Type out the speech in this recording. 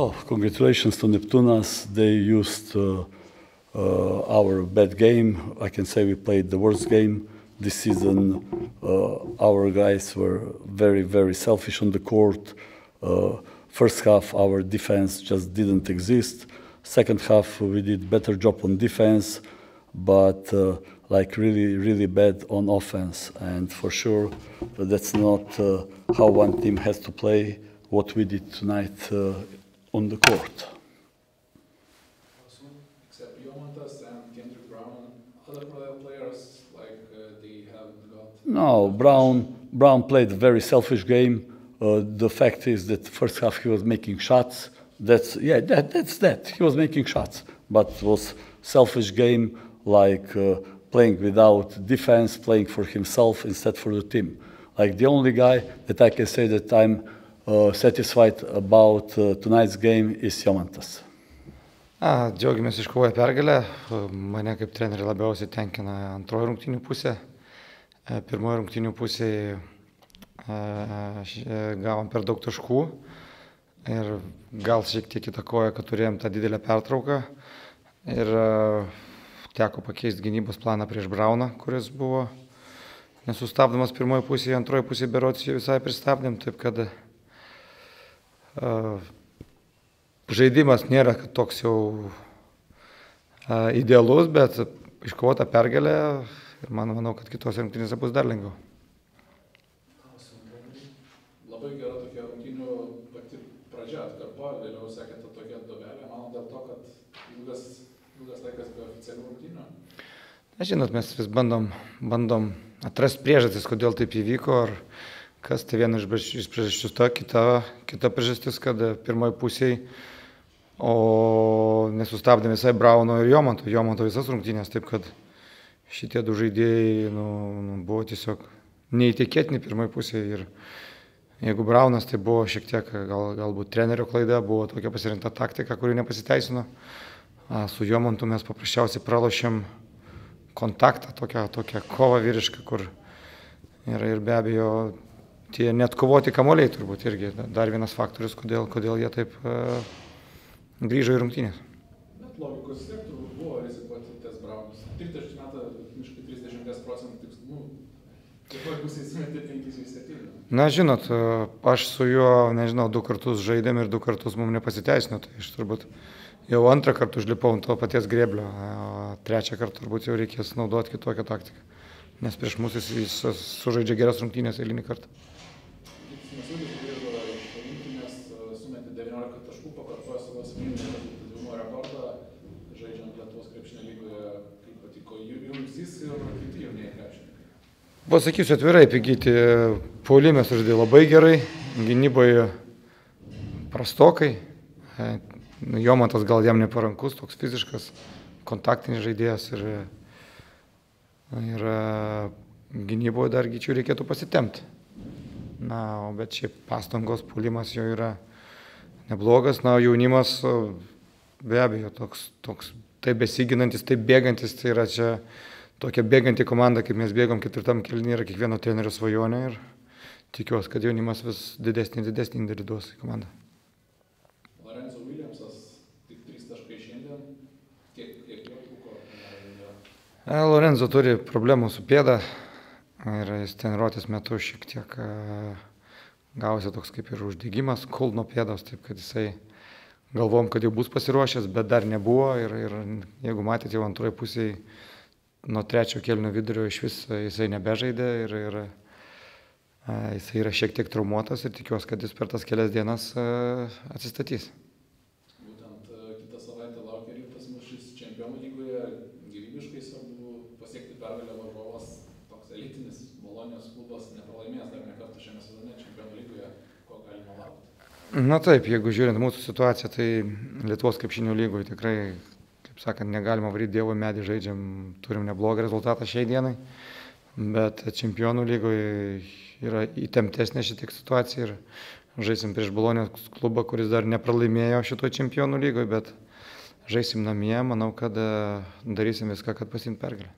Oh, congratulations to Neptunas. They used our bad game. I can say we played the worst game this season. Our guys were very, very selfish on the court. First half, our defense just didn't exist. Second half, we did better job on defense, but like really, really bad on offense. And for sure, that's not how one team has to play. What we did tonight on the court. Except Jomantas and Kendrick Brown, other players like they haven't got. No, Brown played a very selfish game. The fact is that first half he was making shots. That's that. He was making shots, but it was selfish game, like playing without defense, playing for himself instead for the team. Like the only guy that I can say that I'm satisfied about tonight's game is Jomantas. Džiaugiamės iškovoję pergalę. Mane kaip trenerį labiausiai tenkina antroji rungtynių pusė. Pirmoji rungtynių pusė gavom per daug taškų ir gal šiek tiek įtakoja, kad turėjom tą didelę pertrauką ir teko pakeisti gynybos planą prieš Brauną, kuris buvo nesustabdomas pirmoji pusė, antroji pusė berods visai pristabdėm, taip kad žaidimas nėra toks jau idealus, bet iškovota pergalė ir manau, kad kitose rungtynėse bus dar lengviau. Labai gera tokia rungtynių pati pradžia atkarpa, vėliau sekėte tokia duobelė, manau dėl to, kad ilgas laikas be oficialių rungtynių. Žinot, mes vis bandom atrasti priežastis, kodėl taip įvyko. Kas tai viena iš priežasčių, ta kita priežastis, kad pirmoji pusėje, o nesustabdė visai Brauno ir Jomanto visas rungtynės, taip kad šitie du žaidėjai buvo tiesiog neįtikėtini pirmoji pusėje ir jeigu Braunas, tai buvo šiek tiek galbūt trenerio klaida, buvo tokia pasirinkta taktika, kuri nepasiteisino, su Jomantu mes paprasčiausiai pralošėm kontaktą, tokią kovą vyrišką, kur ir be abejo tie net kovoti kamuoliai turbūt irgi dar vienas faktorius, kodėl jie taip grįžo į rungtynės. Net logikos tiek turbūt buvo rizikuoti ties Braunus. 30 metą, miškai 30% tikslumų, kiek bus įsimetė 5-7. Na, žinot, aš su juo, nežinau, 2 kartus žaidėm ir 2 kartus mums nepasiteisino, tai aš turbūt jau 2 kartą užlipau ant to paties grėblio, 3 kartą turbūt jau reikės naudoti kitokią taktiką, nes prieš mus jis sužaidžia geras rungtynės eilinį kartą. Pasakysiu atvirai, Pigyti puolime sužaidė labai gerai, gynyboje prastokai, Jomantas gal jam neparankus, toks fiziškas, kontaktinis žaidėjas ir gynyboje dar Gyčiui reikėtų pasitemti. Na, bet šiaip pastangos puolimas jau yra neblogas, na, jaunimas be abejo toks taip besiginantis, taip bėgantis, tai yra čia tokia bėganti komanda, kaip mes bėgom 4. kėlinį, yra kiekvieno trenerio svajonė ir tikiuosi, kad jaunimas vis didesnį indėlį duos į komandą. Lorenzo Williamsas tik 3 taškai šiandien, kiek jau trūko? Lorenzo turi problemų su pėda. Ir jis treniruotės metu šiek tiek gavosi toks kaip ir uždegimas kulno pėdos, taip kad jisai galvom, kad jau bus pasiruošęs, bet dar nebuvo ir jeigu matėt jau antroje pusėje nuo 3. kėlinio vidurio iš vis jisai nebežaidė ir jisai yra šiek tiek traumuotas ir tikiuosi, kad jis per tas kelias dienas atsistatys. Būtent kitą savaitę laukia rimtas mūšis Čempionų lygoje, gyvybiškai svarbu pasiekti pergalę varžovas. Elitinis Bolonijos klubas nepralaimės dar nekartą šiame sezone Čempionų lygoje, ko galima laukti? Na taip, jeigu žiūrint mūsų situaciją, tai Lietuvos krepšinio lygoje tikrai, kaip sakant, negalima varyti dievo į medį, žaidžiam, turim neblogą rezultatą šiai dienai, bet Čempionų lygoje yra įtemptesnė šitiek situacija ir žaisim prieš Bolonijos klubą, kuris dar nepralaimėjo šito Čempionų lygoje, bet žaisim namie, manau, kad darysim viską, kad pasiimt pergalę.